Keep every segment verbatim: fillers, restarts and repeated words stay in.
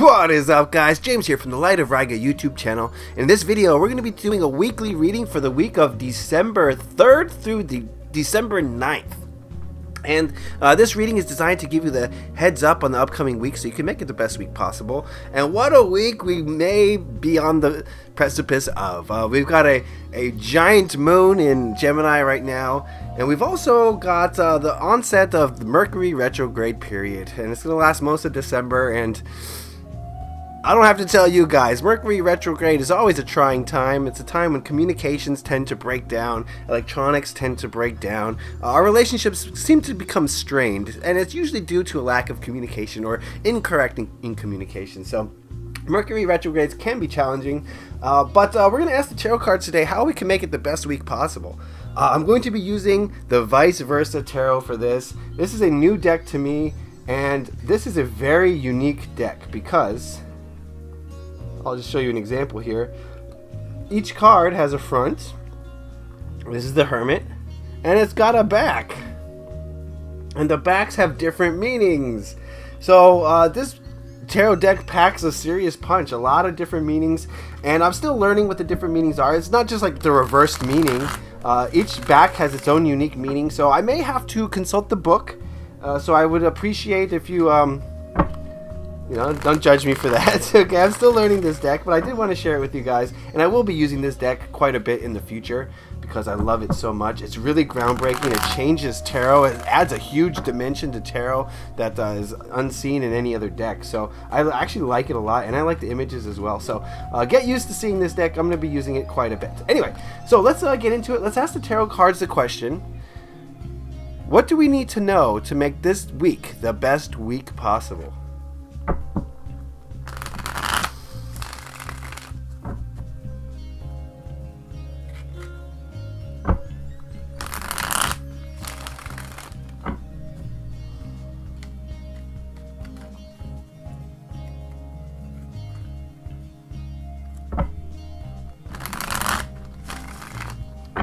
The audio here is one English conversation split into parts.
What is up, guys? James here from the Light of Raga YouTube channel. In this video, we're going to be doing a weekly reading for the week of December third through the December ninth. And uh, this reading is designed to give you the heads up on the upcoming week so you can make it the best week possible. And what a week we may be on the precipice of. Uh, we've got a, a giant moon in Gemini right now. And we've also got uh, the onset of the Mercury retrograde period. And it's going to last most of December. And I don't have to tell you guys, Mercury retrograde is always a trying time. It's a time when communications tend to break down, electronics tend to break down, uh, our relationships seem to become strained, and it's usually due to a lack of communication or incorrect in, in communication. So Mercury retrogrades can be challenging, uh, but uh, we're going to ask the tarot cards today how we can make it the best week possible. Uh, I'm going to be using the Vice Versa Tarot for this. This is a new deck to me, and this is a very unique deck because I'll just show you an example here. Each card has a front. This is the Hermit. And it's got a back. And the backs have different meanings. So uh, this tarot deck packs a serious punch. A lot of different meanings. And I'm still learning what the different meanings are. It's not just like the reversed meaning. Uh, each back has its own unique meaning. So I may have to consult the book. Uh, so I would appreciate if you... Um, You know, don't judge me for that. Okay, I'm still learning this deck, but I did want to share it with you guys, and I will be using this deck quite a bit in the future because I love it so much. It's really groundbreaking. It changes tarot. It adds a huge dimension to tarot that uh, is unseen in any other deck. So I actually like it a lot, and I like the images as well. So uh, get used to seeing this deck. I'm going to be using it quite a bit. Anyway, so let's uh, get into it. Let's ask the tarot cards the question: what do we need to know to make this week the best week possible?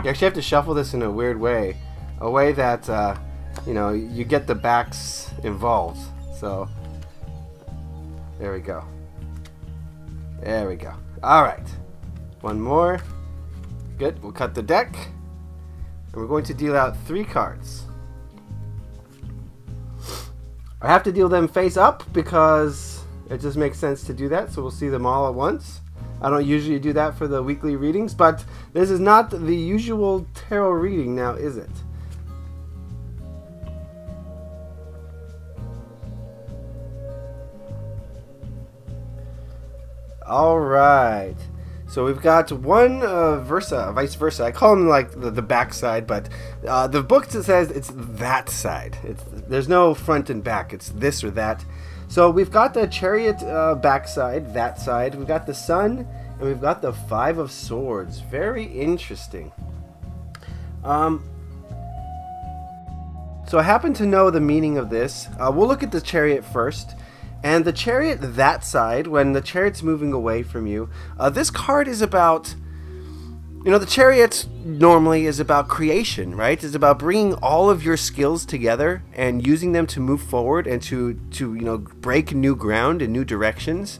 You actually have to shuffle this in a weird way, a way that, uh, you know, you get the backs involved. So, there we go. There we go. Alright. One more. Good. We'll cut the deck. And we're going to deal out three cards. I have to deal them face up because it just makes sense to do that. So we'll see them all at once. I don't usually do that for the weekly readings, but this is not the usual tarot reading now, is it? Alright, so we've got one uh, versa, vice versa. I call them like the, the back side, but uh, the book says it's that side. It's, there's no front and back, it's this or that. So we've got the Chariot uh, backside, that side. We've got the Sun, and we've got the Five of Swords. Very interesting. Um, so I happen to know the meaning of this. Uh, we'll look at the Chariot first. And the Chariot, that side, when the Chariot's moving away from you, uh, this card is about... You know, the Chariot normally is about creation, right? It's about bringing all of your skills together and using them to move forward and to, to you know, break new ground and new directions.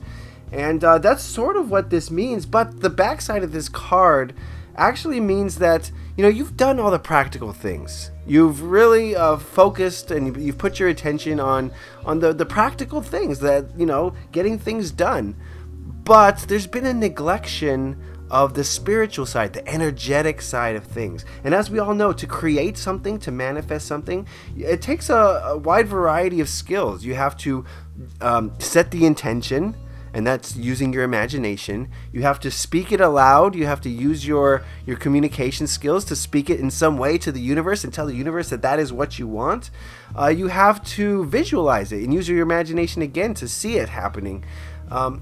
And uh, that's sort of what this means. But the backside of this card actually means that, you know, you've done all the practical things. You've really uh, focused and you've put your attention on, on the, the practical things that, you know, getting things done. But there's been a neglection of the spiritual side, the energetic side of things. And as we all know, to create something, to manifest something, it takes a, a wide variety of skills. You have to um, set the intention, and that's using your imagination. You have to speak it aloud. You have to use your, your communication skills to speak it in some way to the universe and tell the universe that that is what you want. Uh, you have to visualize it and use your imagination again to see it happening. Um,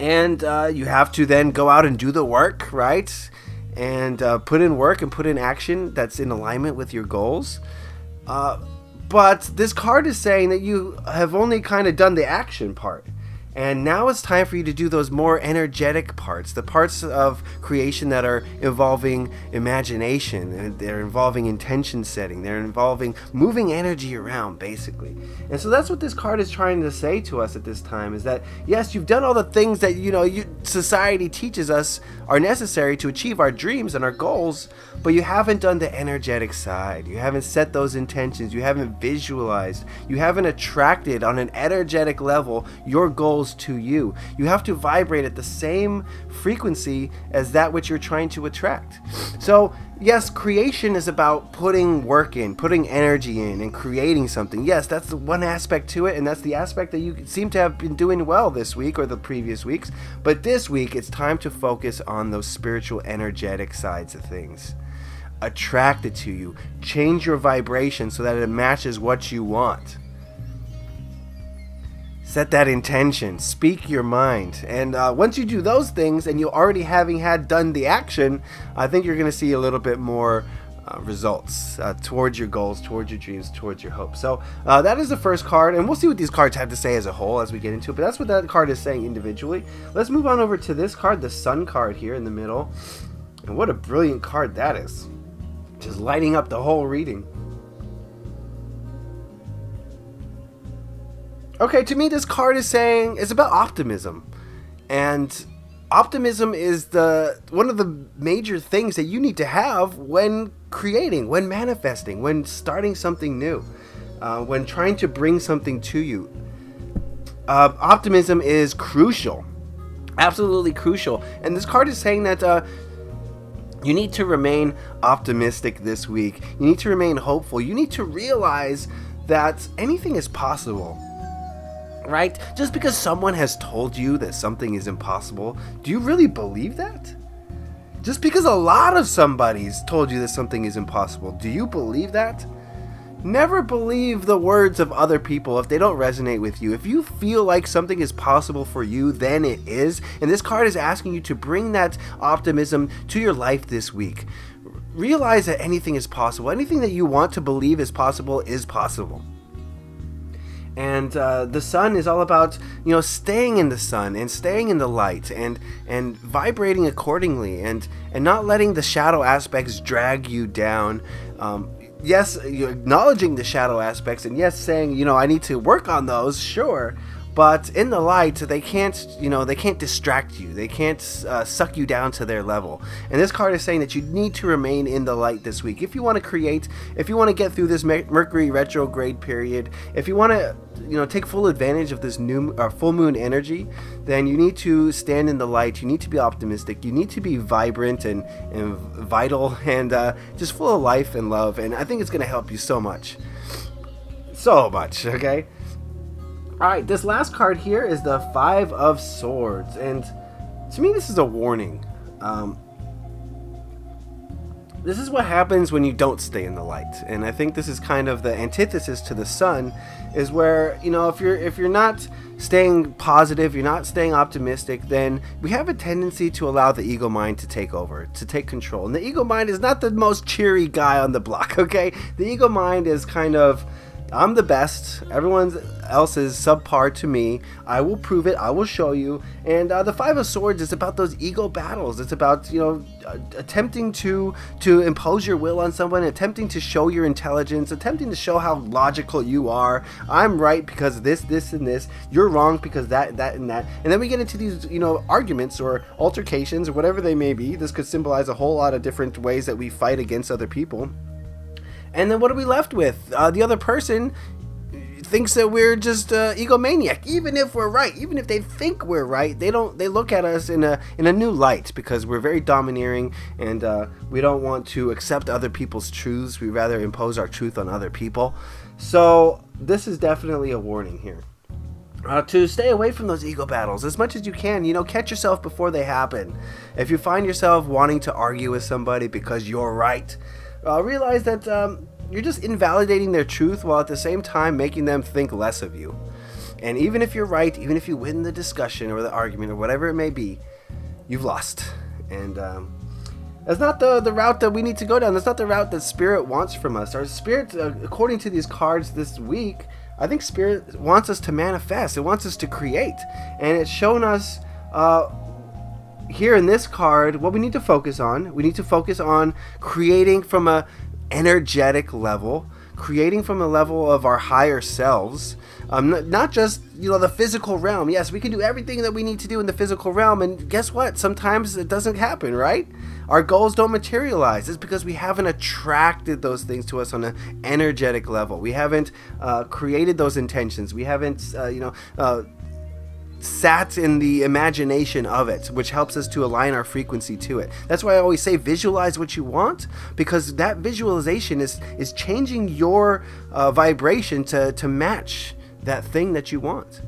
And uh, you have to then go out and do the work, right? And uh, put in work and put in action that's in alignment with your goals. Uh, but this card is saying that you have only kind of done the action part. And now it's time for you to do those more energetic parts, the parts of creation that are involving imagination, they're involving intention setting, they're involving moving energy around, basically. And so that's what this card is trying to say to us at this time, is that yes, you've done all the things that, you know, you, society teaches us are necessary to achieve our dreams and our goals, but you haven't done the energetic side, you haven't set those intentions, you haven't visualized, you haven't attracted on an energetic level your goals to you. You have to vibrate at the same frequency as that which you're trying to attract. So yes, creation is about putting work in, putting energy in, and creating something. Yes, that's the one aspect to it, and that's the aspect that you seem to have been doing well this week or the previous weeks. But this week, it's time to focus on those spiritual, energetic sides of things. Attract it to you. Change your vibration so that it matches what you want. Set that intention, speak your mind, and uh, once you do those things and you already having had done the action, I think you're going to see a little bit more uh, results uh, towards your goals, towards your dreams, towards your hopes. So uh, that is the first card, and we'll see what these cards have to say as a whole as we get into it, but that's what that card is saying individually. Let's move on over to this card, the Sun card here in the middle, and what a brilliant card that is, just lighting up the whole reading. Okay, to me this card is saying it's about optimism, and optimism is the one of the major things that you need to have when creating, when manifesting, when starting something new, uh, when trying to bring something to you. Uh, optimism is crucial, absolutely crucial, and this card is saying that uh, you need to remain optimistic this week, you need to remain hopeful, you need to realize that anything is possible. Right? Just because someone has told you that something is impossible, do you really believe that? Just because a lot of somebody's told you that something is impossible, do you believe that? Never believe the words of other people if they don't resonate with you. If you feel like something is possible for you, then it is. And this card is asking you to bring that optimism to your life this week. Realize that anything is possible. Anything that you want to believe is possible is possible. And uh, the sun is all about, you know, staying in the sun and staying in the light and and vibrating accordingly and and not letting the shadow aspects drag you down. Um, yes, you're acknowledging the shadow aspects and yes, saying, you know, I need to work on those, sure. But in the light, they can't, you know, they can't distract you. They can't uh, suck you down to their level. And this card is saying that you need to remain in the light this week. If you want to create, if you want to get through this Mercury retrograde period, if you want to, you know, take full advantage of this new uh, full moon energy, then you need to stand in the light. You need to be optimistic. You need to be vibrant and, and vital and uh, just full of life and love. And I think it's going to help you so much. So much, okay? Alright, this last card here is the Five of Swords, and to me this is a warning. Um, this is what happens when you don't stay in the light, and I think this is kind of the antithesis to the sun, is where, you know, if you're, if you're not staying positive, you're not staying optimistic, then we have a tendency to allow the ego mind to take over, to take control. And the ego mind is not the most cheery guy on the block, okay? The ego mind is kind of... I'm the best, everyone else is subpar to me, I will prove it, I will show you. And uh, the Five of Swords is about those ego battles. It's about, you know, attempting to to impose your will on someone, attempting to show your intelligence, attempting to show how logical you are. I'm right because this, this, and this. You're wrong because that, that, and that. And then we get into these, you know, arguments or altercations or whatever they may be. This could symbolize a whole lot of different ways that we fight against other people. And then what are we left with? Uh, the other person thinks that we're just uh, egomaniac, even if we're right. Even if they think we're right, they don't. They look at us in a in a new light because we're very domineering, and uh, we don't want to accept other people's truths. We rather impose our truth on other people. So this is definitely a warning here. Uh, to stay away from those ego battles as much as you can, you know, catch yourself before they happen. If you find yourself wanting to argue with somebody because you're right, Uh, realize that um, you're just invalidating their truth while at the same time making them think less of you. And even if you're right, even if you win the discussion or the argument or whatever it may be, you've lost. And um, that's not the, the route that we need to go down. That's not the route that Spirit wants from us. Our Spirit, uh, according to these cards this week, I think Spirit wants us to manifest. It wants us to create. And it's shown us uh, here in this card what we need to focus on. We need to focus on creating from an energetic level, creating from a level of our higher selves. Um, not, not just, you know, the physical realm. Yes, we can do everything that we need to do in the physical realm, and guess what? Sometimes it doesn't happen, right? Our goals don't materialize. It's because we haven't attracted those things to us on an energetic level. We haven't uh, created those intentions. We haven't, uh, you know, uh, sat in the imagination of it, which helps us to align our frequency to it. That's why I always say visualize what you want, because that visualization is, is changing your uh, vibration to, to match that thing that you want.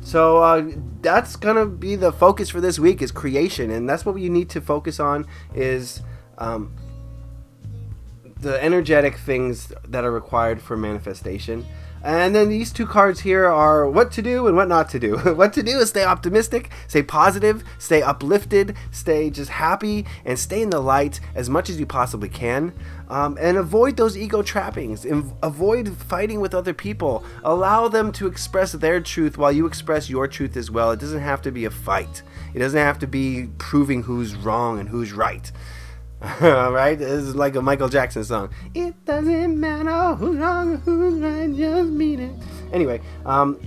So uh, that's gonna be the focus for this week, is creation, and that's what you need to focus on, is um, the energetic things that are required for manifestation. And then these two cards here are what to do and what not to do. What to do is stay optimistic, stay positive, stay uplifted, stay just happy, and stay in the light as much as you possibly can. Um, and avoid those ego trappings. And avoid fighting with other people. Allow them to express their truth while you express your truth as well. It doesn't have to be a fight. It doesn't have to be proving who's wrong and who's right. Right? This is like a Michael Jackson song. It doesn't matter who's wrong, who's right, just mean it. Anyway, um,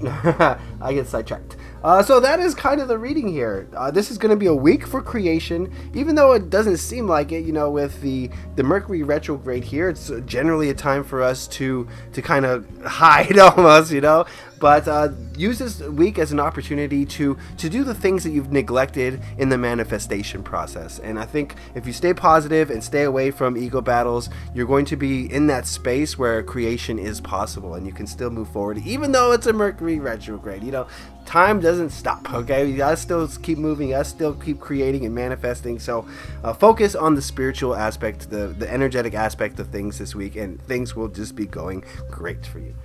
I get sidetracked. Uh, so that is kind of the reading here. Uh, this is going to be a week for creation, even though it doesn't seem like it. You know, with the the Mercury retrograde here, it's generally a time for us to to kind of hide almost, you know. But uh, use this week as an opportunity to to do the things that you've neglected in the manifestation process. And I think if you stay positive and stay away from ego battles, you're going to be in that space where creation is possible, and you can still move forward, even though it's a Mercury retrograde. You know, time doesn't stop. Okay, you gotta still keep moving. You gotta still keep creating and manifesting. So uh, focus on the spiritual aspect, the the energetic aspect of things this week, and things will just be going great for you.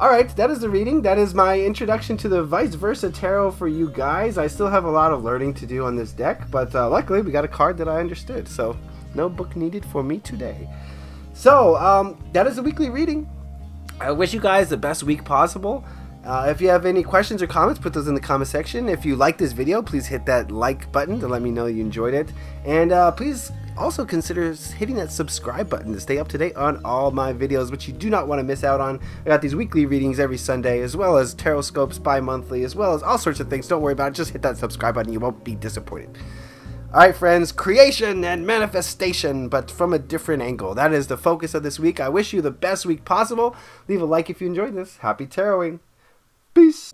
Alright, that is the reading. That is my introduction to the Vice Versa Tarot for you guys. I still have a lot of learning to do on this deck, but uh, luckily we got a card that I understood, so no book needed for me today. So, um, that is the weekly reading. I wish you guys the best week possible. Uh, if you have any questions or comments, put those in the comment section. If you like this video, please hit that like button to let me know you enjoyed it. And uh, please also consider hitting that subscribe button to stay up to date on all my videos, which you do not want to miss out on. I got these weekly readings every Sunday, as well as tarot scopes bi-monthly, as well as all sorts of things. Don't worry about it. Just hit that subscribe button. You won't be disappointed. All right, friends, creation and manifestation, but from a different angle. That is the focus of this week. I wish you the best week possible. Leave a like if you enjoyed this. Happy taroting. Peace.